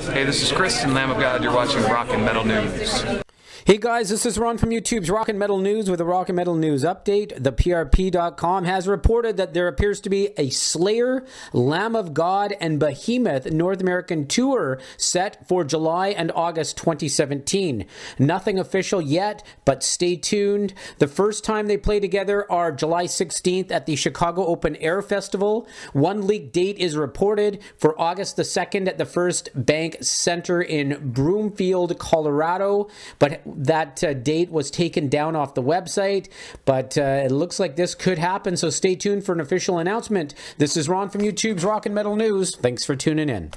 Hey, this is Chris and Lamb of God. You're watching Rock and Metal News. Hey guys, this is Ron from YouTube's Rock and Metal News with a Rock and Metal News update. The PRP.com has reported that there appears to be a Slayer, Lamb of God, and Behemoth North American tour set for July and August 2017. Nothing official yet, but stay tuned. The first time they play together are July 16th at the Chicago Open Air Festival. One leaked date is reported for August the 2nd at the First Bank Center in Broomfield, Colorado, but that date was taken down off the website, but it looks like this could happen, so stay tuned for an official announcement. This is Ron from YouTube's Rock and Metal News. Thanks for tuning in.